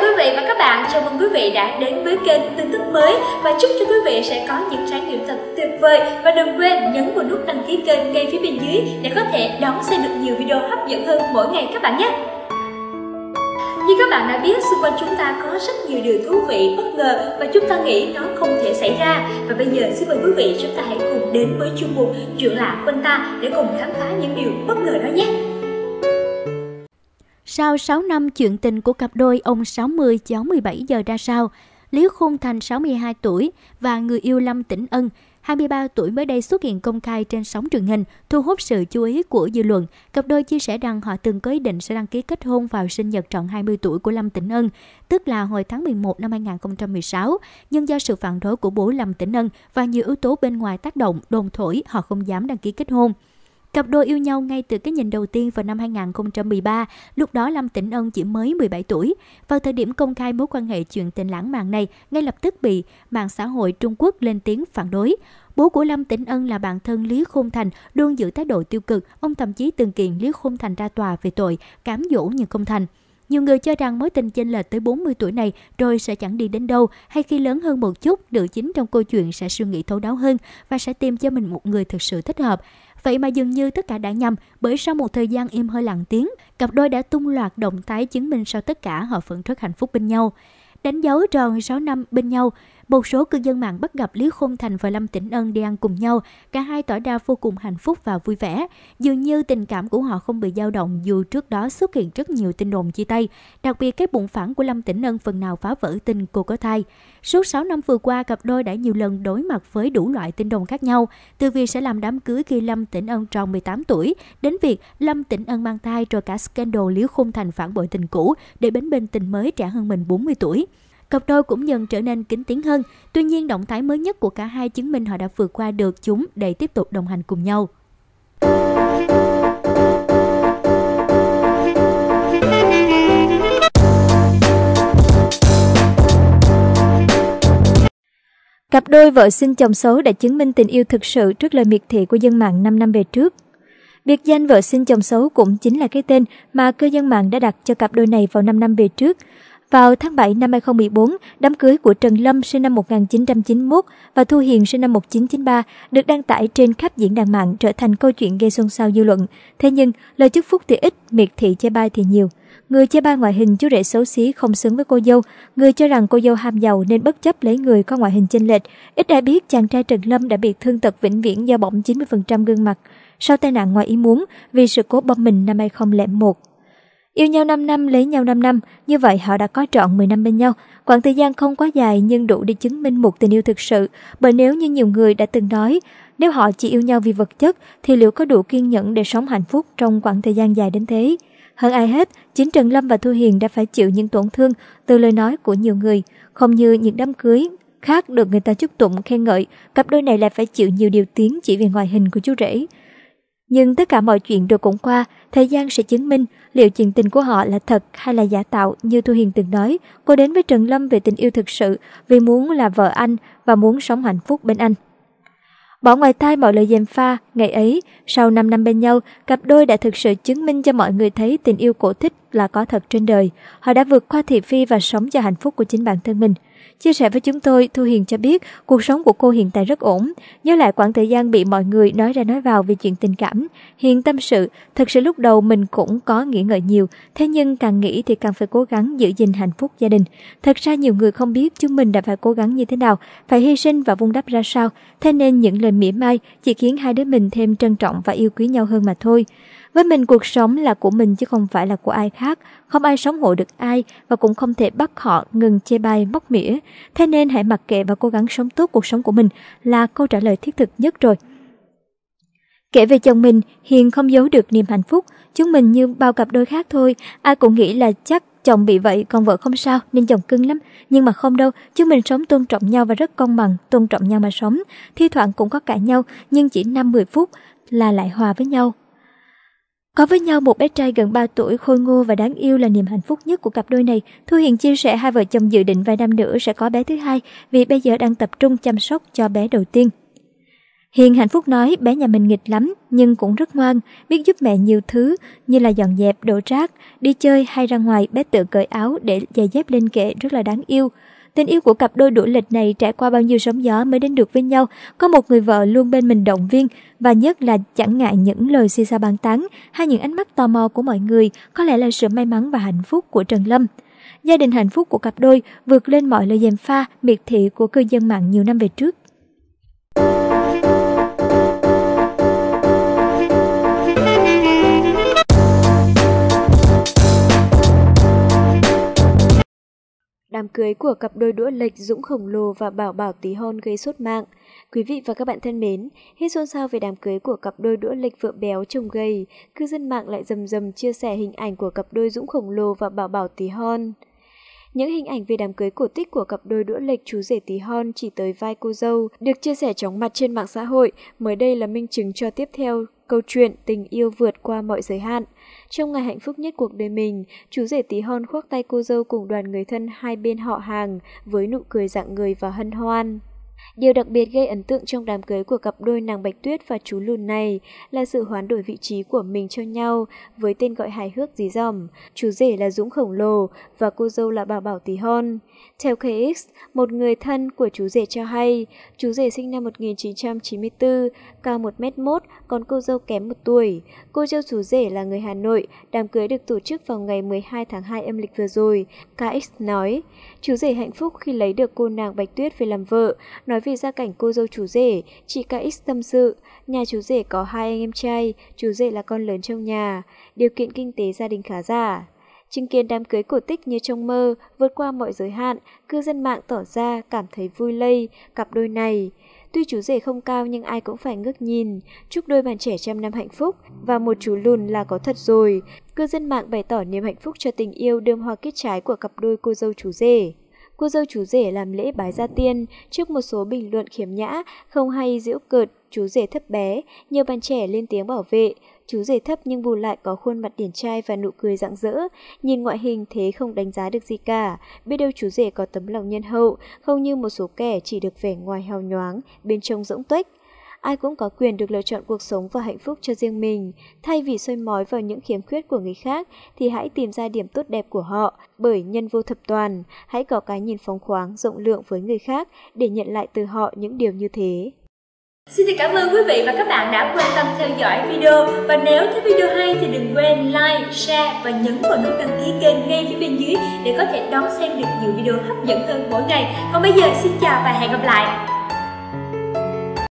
chào quý vị và các bạn, chào mừng quý vị đã đến với kênh tin tức mới và chúc cho quý vị sẽ có những trải nghiệm thật tuyệt vời. Và đừng quên nhấn vào nút đăng ký kênh ngay phía bên dưới để có thể đón xem được nhiều video hấp dẫn hơn mỗi ngày các bạn nhé. Như các bạn đã biết, xung quanh chúng ta có rất nhiều điều thú vị, bất ngờ và chúng ta nghĩ nó không thể xảy ra. Và bây giờ xin mời quý vị chúng ta hãy cùng đến với chuyên mục Chuyện lạ quanh ta để cùng khám phá những điều bất ngờ đó nhé. Sau 6 năm chuyện tình của cặp đôi ông 60 cháu 17 giờ ra sao, Lý Khung Thành 62 tuổi và người yêu Lâm Tĩnh Ân 23 tuổi mới đây xuất hiện công khai trên sóng truyền hình, thu hút sự chú ý của dư luận. Cặp đôi chia sẻ rằng họ từng có ý định sẽ đăng ký kết hôn vào sinh nhật tròn 20 tuổi của Lâm Tĩnh Ân, tức là hồi tháng 11 năm 2016. Nhưng do sự phản đối của bố Lâm Tĩnh Ân và nhiều yếu tố bên ngoài tác động, đồn thổi, họ không dám đăng ký kết hôn. Cặp đôi yêu nhau ngay từ cái nhìn đầu tiên vào năm 2013, lúc đó Lâm Tĩnh Ân chỉ mới 17 tuổi. Vào thời điểm công khai mối quan hệ chuyện tình lãng mạn này, ngay lập tức bị mạng xã hội Trung Quốc lên tiếng phản đối. Bố của Lâm Tĩnh Ân là bạn thân Lý Khung Thành luôn giữ thái độ tiêu cực, ông thậm chí từng kiện Lý Khung Thành ra tòa về tội cám dỗ nhưng không thành. Nhiều người cho rằng mối tình chênh lệch tới 40 tuổi này rồi sẽ chẳng đi đến đâu, hay khi lớn hơn một chút, nữ chính trong câu chuyện sẽ suy nghĩ thấu đáo hơn và sẽ tìm cho mình một người thực sự thích hợp. Vậy mà dường như tất cả đã nhầm, bởi sau một thời gian im hơi lặng tiếng, cặp đôi đã tung loạt động thái chứng minh sau tất cả họ vẫn rất hạnh phúc bên nhau. Đánh dấu tròn 6 năm bên nhau, một số cư dân mạng bắt gặp Lý Khung Thành và Lâm Tĩnh Ân đi ăn cùng nhau, cả hai tỏ ra vô cùng hạnh phúc và vui vẻ. Dường như tình cảm của họ không bị dao động dù trước đó xuất hiện rất nhiều tin đồn chia tay, đặc biệt cái bụng phẳng của Lâm Tĩnh Ân phần nào phá vỡ tin cô có thai. Suốt 6 năm vừa qua, cặp đôi đã nhiều lần đối mặt với đủ loại tin đồn khác nhau, từ việc sẽ làm đám cưới khi Lâm Tĩnh Ân tròn 18 tuổi, đến việc Lâm Tĩnh Ân mang thai rồi cả scandal Lý Khung Thành phản bội tình cũ để bến bên tình mới trẻ hơn mình 40 tuổi. Cặp đôi cũng dần trở nên kín tiếng hơn, tuy nhiên động thái mới nhất của cả hai chứng minh họ đã vượt qua được chúng để tiếp tục đồng hành cùng nhau. Cặp đôi vợ sinh chồng xấu đã chứng minh tình yêu thực sự trước lời miệt thị của dân mạng 5 năm về trước. Biệt danh vợ sinh chồng xấu cũng chính là cái tên mà cư dân mạng đã đặt cho cặp đôi này vào 5 năm về trước. Vào tháng 7 năm 2014, đám cưới của Trần Lâm sinh năm 1991 và Thu Hiền sinh năm 1993 được đăng tải trên khắp diễn đàn mạng trở thành câu chuyện gây xôn xao dư luận. Thế nhưng, lời chúc phúc thì ít, miệt thị chê bai thì nhiều. Người chê bai ngoại hình chú rể xấu xí không xứng với cô dâu, người cho rằng cô dâu ham giàu nên bất chấp lấy người có ngoại hình chênh lệch. Ít ai biết chàng trai Trần Lâm đã bị thương tật vĩnh viễn do bỏng 90% gương mặt sau tai nạn ngoài ý muốn vì sự cố bom mìn năm 2001. Yêu nhau 5 năm, lấy nhau 5 năm, như vậy họ đã có trọn 10 năm bên nhau. Quãng thời gian không quá dài nhưng đủ để chứng minh một tình yêu thực sự. Bởi nếu như nhiều người đã từng nói, nếu họ chỉ yêu nhau vì vật chất thì liệu có đủ kiên nhẫn để sống hạnh phúc trong quãng thời gian dài đến thế? Hơn ai hết, chính Trần Lâm và Thu Hiền đã phải chịu những tổn thương từ lời nói của nhiều người. Không như những đám cưới khác được người ta chúc tụng khen ngợi, cặp đôi này lại phải chịu nhiều điều tiếng chỉ vì ngoại hình của chú rể. Nhưng tất cả mọi chuyện rồi cũng qua, thời gian sẽ chứng minh liệu chuyện tình của họ là thật hay là giả tạo. Như Thu Hiền từng nói, cô đến với Trần Lâm về tình yêu thực sự vì muốn là vợ anh và muốn sống hạnh phúc bên anh. Bỏ ngoài tai mọi lời gièm pha, ngày ấy, sau 5 năm bên nhau, cặp đôi đã thực sự chứng minh cho mọi người thấy tình yêu cổ tích là có thật trên đời. Họ đã vượt qua thị phi và sống cho hạnh phúc của chính bản thân mình. Chia sẻ với chúng tôi, Thu Hiền cho biết cuộc sống của cô hiện tại rất ổn. Nhớ lại quãng thời gian bị mọi người nói ra nói vào về chuyện tình cảm, Hiền tâm sự, thật sự lúc đầu mình cũng có nghĩ ngợi nhiều, thế nhưng càng nghĩ thì càng phải cố gắng giữ gìn hạnh phúc gia đình. Thật ra nhiều người không biết chúng mình đã phải cố gắng như thế nào, phải hy sinh và vun đắp ra sao, thế nên những lời mỉa mai chỉ khiến hai đứa mình thêm trân trọng và yêu quý nhau hơn mà thôi. Với mình, cuộc sống là của mình chứ không phải là của ai khác, không ai sống hộ được ai và cũng không thể bắt họ ngừng chê bai móc mỉa. Thế nên hãy mặc kệ và cố gắng sống tốt cuộc sống của mình là câu trả lời thiết thực nhất rồi. Kể về chồng mình, Hiền không giấu được niềm hạnh phúc. Chúng mình như bao cặp đôi khác thôi, ai cũng nghĩ là chắc chồng bị vậy còn vợ không sao nên chồng cưng lắm. Nhưng mà không đâu, chúng mình sống tôn trọng nhau và rất công bằng, tôn trọng nhau mà sống. Thi thoảng cũng có cãi nhau nhưng chỉ 5-10 phút là lại hòa với nhau. Có với nhau một bé trai gần 3 tuổi khôi ngô và đáng yêu là niềm hạnh phúc nhất của cặp đôi này. Thu Hiền chia sẻ hai vợ chồng dự định vài năm nữa sẽ có bé thứ hai vì bây giờ đang tập trung chăm sóc cho bé đầu tiên. Hiền hạnh phúc nói bé nhà mình nghịch lắm nhưng cũng rất ngoan, biết giúp mẹ nhiều thứ như là dọn dẹp, đổ rác, đi chơi hay ra ngoài bé tự cởi áo để giày dép lên kệ, rất là đáng yêu. Tình yêu của cặp đôi đũa lịch này trải qua bao nhiêu sóng gió mới đến được với nhau, có một người vợ luôn bên mình động viên và nhất là chẳng ngại những lời xì xào bàn tán hay những ánh mắt tò mò của mọi người, có lẽ là sự may mắn và hạnh phúc của Trần Lâm. Gia đình hạnh phúc của cặp đôi vượt lên mọi lời gièm pha, miệt thị của cư dân mạng nhiều năm về trước. Đám cưới của cặp đôi đũa lệch Dũng Khổng Lồ và Bảo Bảo Tí Hon gây sốt mạng. Quý vị và các bạn thân mến, hết xôn xao về đám cưới của cặp đôi đũa lệch vợ béo chồng gầy, cư dân mạng lại rầm rầm chia sẻ hình ảnh của cặp đôi Dũng Khổng Lồ và Bảo Bảo Tí Hon. Những hình ảnh về đám cưới cổ tích của cặp đôi đũa lệch chú rể Tí Hon chỉ tới vai cô dâu được chia sẻ chóng mặt trên mạng xã hội, mới đây là minh chứng cho tiếp theo câu chuyện tình yêu vượt qua mọi giới hạn. Trong ngày hạnh phúc nhất cuộc đời mình, chú rể Tí Hon khoác tay cô dâu cùng đoàn người thân hai bên họ hàng với nụ cười rạng người và hân hoan. Điều đặc biệt gây ấn tượng trong đám cưới của cặp đôi nàng Bạch Tuyết và chú Lùn này là sự hoán đổi vị trí của mình cho nhau với tên gọi hài hước dí dỏm. Chú rể là Dũng Khổng Lồ và cô dâu là Bảo Bảo Tí Hon. Theo KX, một người thân của chú rể cho hay, chú rể sinh năm 1994, cao 1m1, còn cô dâu kém 1 tuổi. Cô dâu chú rể là người Hà Nội, đám cưới được tổ chức vào ngày 12 tháng 2 âm lịch vừa rồi. KX nói, chú rể hạnh phúc khi lấy được cô nàng Bạch Tuyết về làm vợ. Nói về gia cảnh cô dâu chú rể, chị KX tâm sự, nhà chú rể có 2 anh em trai, chú rể là con lớn trong nhà, điều kiện kinh tế gia đình khá giả. Chứng kiến đám cưới cổ tích như trong mơ, vượt qua mọi giới hạn, cư dân mạng tỏ ra cảm thấy vui lây cặp đôi này. Tuy chú rể không cao nhưng ai cũng phải ngước nhìn, chúc đôi bạn trẻ trăm năm hạnh phúc và một chú lùn là có thật rồi. Cư dân mạng bày tỏ niềm hạnh phúc cho tình yêu đơm hoa kết trái của cặp đôi cô dâu chú rể. Cô dâu chú rể làm lễ bái gia tiên, trước một số bình luận khiếm nhã, không hay giễu cợt, chú rể thấp bé, nhiều bạn trẻ lên tiếng bảo vệ. Chú rể thấp nhưng bù lại có khuôn mặt điển trai và nụ cười rạng rỡ, nhìn ngoại hình thế không đánh giá được gì cả, biết đâu chú rể có tấm lòng nhân hậu, không như một số kẻ chỉ được vẻ ngoài hào nhoáng, bên trong rỗng tuếch. Ai cũng có quyền được lựa chọn cuộc sống và hạnh phúc cho riêng mình. Thay vì soi mói vào những khiếm khuyết của người khác thì hãy tìm ra điểm tốt đẹp của họ. Bởi nhân vô thập toàn, hãy có cái nhìn phóng khoáng, rộng lượng với người khác để nhận lại từ họ những điều như thế. Xin cảm ơn quý vị và các bạn đã quan tâm theo dõi video. Và nếu thấy video hay thì đừng quên like, share và nhấn vào nút đăng ký kênh ngay phía bên dưới để có thể đón xem được nhiều video hấp dẫn hơn mỗi ngày. Còn bây giờ xin chào và hẹn gặp lại.